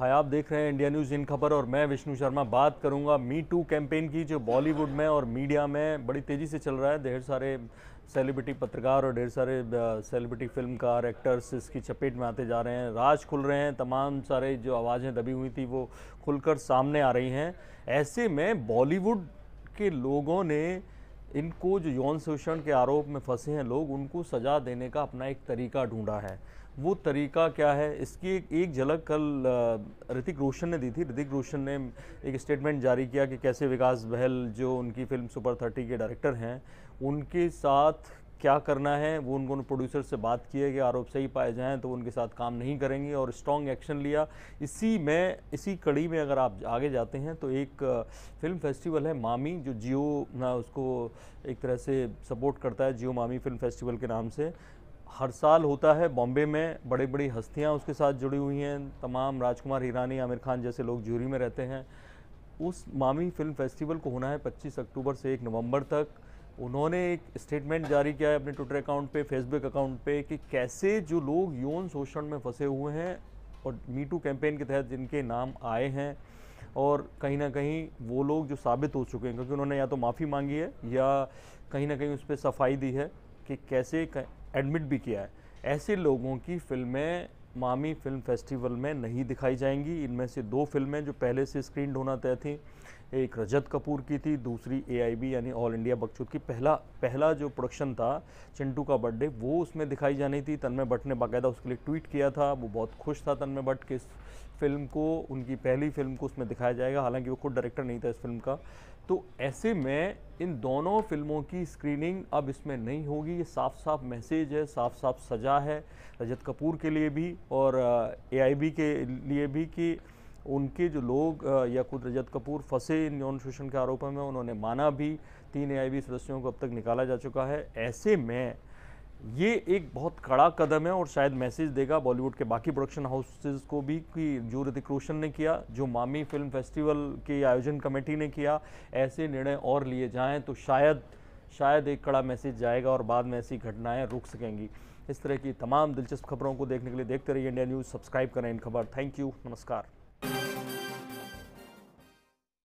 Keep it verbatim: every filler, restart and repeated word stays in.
हाय, आप देख रहे हैं इंडिया न्यूज़ इन खबर और मैं विष्णु शर्मा बात करूंगा मी टू कैंपेन की, जो बॉलीवुड में और मीडिया में बड़ी तेज़ी से चल रहा है। ढेर सारे सेलिब्रिटी पत्रकार और ढेर सारे सेलिब्रिटी फिल्मकार एक्टर्स इसकी चपेट में आते जा रहे हैं, राज खुल रहे हैं, तमाम सारे जो आवाज़ें दबी हुई थी वो खुलकर सामने आ रही हैं। ऐसे में बॉलीवुड के लोगों ने इनको, जो यौन शोषण के आरोप में फंसे हैं लोग, उनको सज़ा देने का अपना एक तरीका ढूंढा है। वो तरीका क्या है, इसकी एक, एक झलक कल ऋतिक रोशन ने दी थी। ऋतिक रोशन ने एक स्टेटमेंट जारी किया कि कैसे विकास बहल, जो उनकी फिल्म सुपर थर्टी के डायरेक्टर हैं, उनके साथ क्या करना है। वो उनको प्रोड्यूसर से बात की है कि आरोप सही पाए जाएं तो उनके साथ काम नहीं करेंगे, और स्ट्रॉन्ग एक्शन लिया। इसी में, इसी कड़ी में अगर आप आगे जाते हैं तो एक फिल्म फेस्टिवल है मामी, जो जियो ना उसको एक तरह से सपोर्ट करता है, जियो मामी फिल्म फेस्टिवल के नाम से हर साल होता है बॉम्बे में। बड़ी बड़ी हस्तियाँ उसके साथ जुड़ी हुई हैं, तमाम राजकुमार हीरानी, आमिर खान जैसे लोग ज्यूरी में रहते हैं। उस मामी फिल्म फेस्टिवल को होना है पच्चीस अक्टूबर से एक नवम्बर तक। उन्होंने एक स्टेटमेंट जारी किया है अपने ट्विटर अकाउंट पे, फेसबुक अकाउंट पे, कि कैसे जो लोग यौन शोषण में फंसे हुए हैं और मीटू कैंपेन के तहत जिनके नाम आए हैं, और कहीं ना कहीं वो लोग जो साबित हो चुके हैं, क्योंकि उन्होंने या तो माफ़ी मांगी है या कहीं ना कहीं उस पर सफाई दी है, कि कैसे एडमिट भी किया है। ऐसे लोगों की फिल्में मामी फिल्म फेस्टिवल में नहीं दिखाई जाएंगी। इनमें से दो फिल्में जो पहले से स्क्रीन होना तय थी, एक रजत कपूर की थी, दूसरी ए आई बी यानी ऑल इंडिया बकचोद की पहला पहला जो प्रोडक्शन था चिंटू का बर्थडे, वो उसमें दिखाई जानी थी। तन्मय भट्ट ने बाकायदा उसके लिए ट्वीट किया था, वो बहुत खुश था तन्मय भट्ट के इस फिल्म को, उनकी पहली फिल्म को उसमें दिखाया जाएगा, हालांकि वो खुद डायरेक्टर नहीं था इस फिल्म का। तो ऐसे में इन दोनों फिल्मों की स्क्रीनिंग अब इसमें नहीं होगी। ये साफ साफ मैसेज है, साफ साफ सजा है रजत कपूर के लिए भी और ए आई बी के लिए भी, कि उनके जो लोग या खुद रजत कपूर फंसे इन यौन शोषण के आरोपों में, उन्होंने माना भी। तीन ए आई बी सदस्यों को अब तक निकाला जा चुका है। ऐसे में ये एक बहुत कड़ा कदम है और शायद मैसेज देगा बॉलीवुड के बाकी प्रोडक्शन हाउसेस को भी, कि जो ऋतिक रोशन ने किया, जो मामी फिल्म फेस्टिवल के आयोजन कमेटी ने किया, ऐसे निर्णय और लिए जाएं तो शायद शायद एक कड़ा मैसेज जाएगा और बाद में ऐसी घटनाएं रुक सकेंगी। इस तरह की तमाम दिलचस्प खबरों को देखने के लिए देखते रहिए इंडिया न्यूज़, सब्सक्राइब करें इन खबर। थैंक यू, नमस्कार।